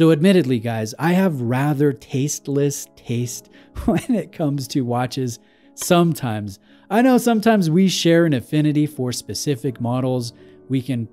So admittedly, guys, I have rather tasteless taste when it comes to watches sometimes. I know sometimes we share an affinity for specific models. We can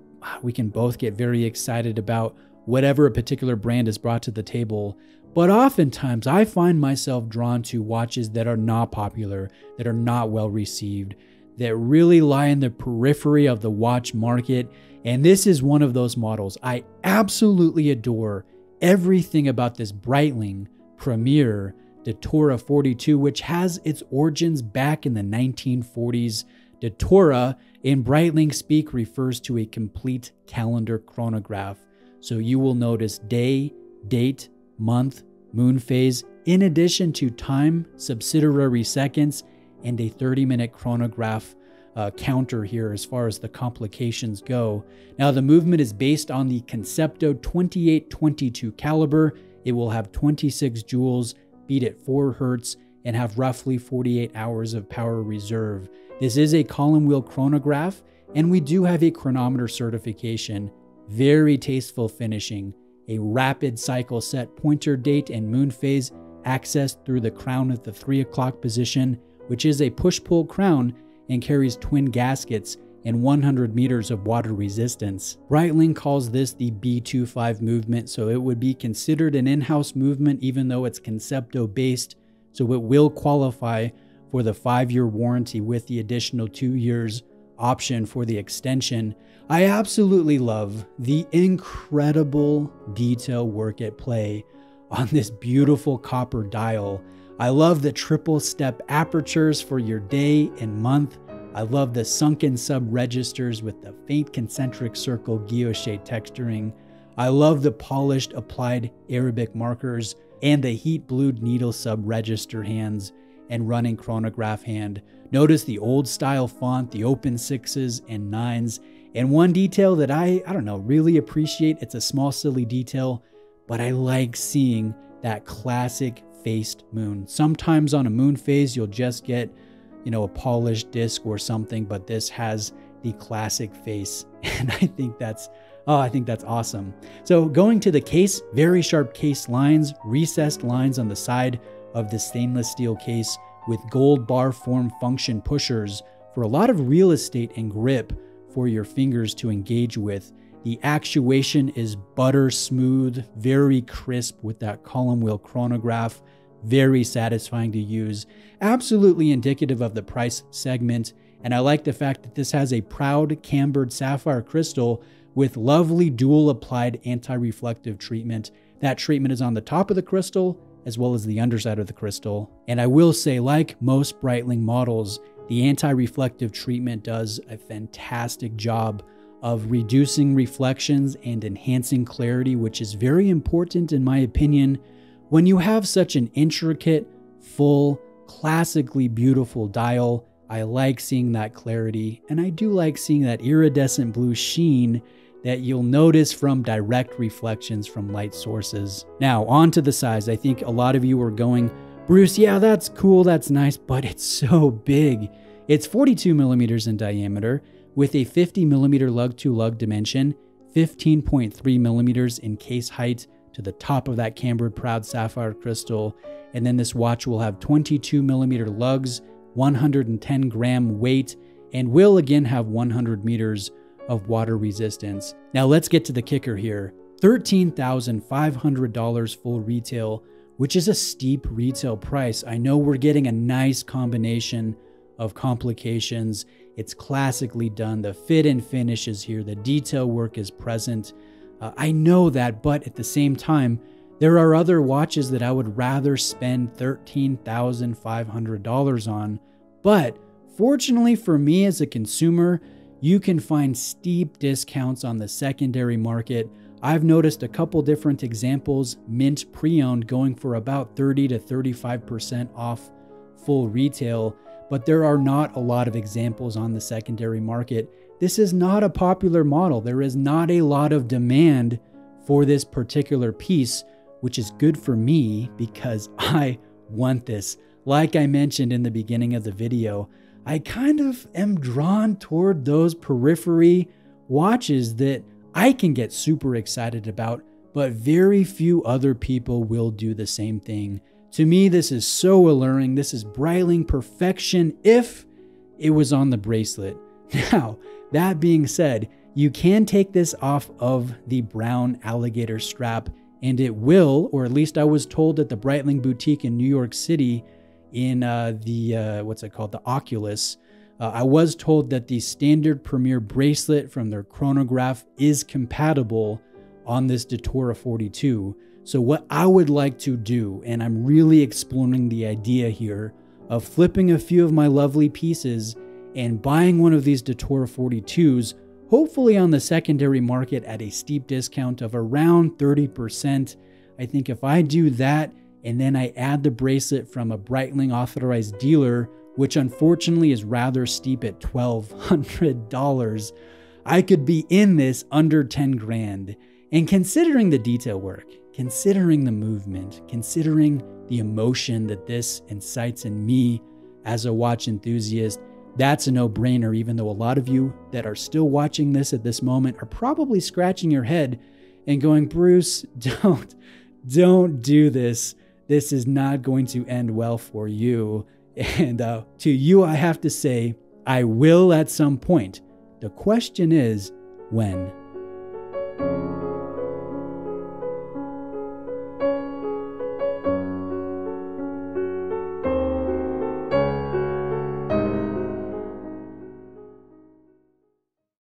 both get very excited about whatever a particular brand has brought to the table. But oftentimes I find myself drawn to watches that are not popular, that are not well received, that really lie in the periphery of the watch market. And this is one of those models. I absolutely adore everything about this Breitling Premier Datora 42, which has its origins back in the 1940s. Datora in Breitling speak refers to a complete calendar chronograph. So you will notice day, date, month, moon phase, in addition to time, subsidiary seconds, and a 30-minute chronograph counter here as far as the complications go. Now, the movement is based on the Concepto 2822 caliber. It will have 26 joules, beat at 4 hertz, and have roughly 48 hours of power reserve. This is a column wheel chronograph, and we do have a chronometer certification. Very tasteful finishing, a rapid cycle set pointer date and moon phase accessed through the crown at the 3 o'clock position, which is a push-pull crown and carries twin gaskets and 100 meters of water resistance. Breitling calls this the B25 movement, so it would be considered an in-house movement even though it's Concepto-based, so it will qualify for the 5-year warranty with the additional 2 years option for the extension. I absolutely love the incredible detail work at play on this beautiful copper dial. I love the triple step apertures for your day and month. I love the sunken sub registers with the faint concentric circle guilloche texturing. I love the polished applied Arabic markers and the heat blued needle sub register hands and running chronograph hand. Notice the old style font, the open 6s and 9s. And one detail that I don't know, really appreciate, it's a small silly detail, but I like seeing that classic faced moon. Sometimes on a moon phase, you'll just get, you know, a polished disc or something, but this has the classic face. And I think that's awesome. So going to the case, very sharp case lines, recessed lines on the side of the stainless steel case with gold bar form function pushers for a lot of real estate and grip for your fingers to engage with. The actuation is butter smooth, very crisp with that column wheel chronograph, very satisfying to use, absolutely indicative of the price segment. And I like the fact that this has a proud cambered sapphire crystal with lovely dual applied anti-reflective treatment. That treatment is on the top of the crystal as well as the underside of the crystal. And I will say, like most Breitling models, the anti-reflective treatment does a fantastic job of reducing reflections and enhancing clarity, which is very important in my opinion. When you have such an intricate, full, classically beautiful dial, I like seeing that clarity, and I do like seeing that iridescent blue sheen that you'll notice from direct reflections from light sources. Now, on to the size. I think a lot of you are going, Bruce, yeah, that's cool, that's nice, but it's so big. It's 42 millimeters in diameter, with a 50 millimeter lug-to-lug dimension, 15.3 millimeters in case height to the top of that cambered proud sapphire crystal. And then this watch will have 22 millimeter lugs, 110 gram weight, and will again have 100 meters of water resistance. Now let's get to the kicker here. $13,500 full retail, which is a steep retail price. I know we're getting a nice combination of complications. It's classically done. The fit and finish is here. The detail work is present. I know that, but at the same time, there are other watches that I would rather spend $13,500 on. But fortunately for me as a consumer, you can find steep discounts on the secondary market. I've noticed a couple different examples, mint pre-owned going for about 30 to 35% off full retail. But there are not a lot of examples on the secondary market. This is not a popular model. There is not a lot of demand for this particular piece, which is good for me because I want this. Like I mentioned in the beginning of the video, I kind of am drawn toward those periphery watches that I can get super excited about, but very few other people will do the same thing. To me, this is so alluring. This is Breitling perfection if it was on the bracelet. Now, that being said, you can take this off of the brown alligator strap and it will, or at least I was told at the Breitling boutique in New York City in the Oculus, I was told that the standard Premier bracelet from their chronograph is compatible on this Datora 42. So what I would like to do, and I'm really exploring the idea here of flipping a few of my lovely pieces and buying one of these Datora 42s, hopefully on the secondary market at a steep discount of around 30%. I think if I do that, and then I add the bracelet from a Breitling authorized dealer, which unfortunately is rather steep at $1,200, I could be in this under 10 grand. And considering the detail work, considering the movement, considering the emotion that this incites in me as a watch enthusiast, that's a no-brainer, even though a lot of you that are still watching this at this moment are probably scratching your head and going, Bruce, don't do this. This is not going to end well for you. And to you, I have to say, I will at some point. The question is, when?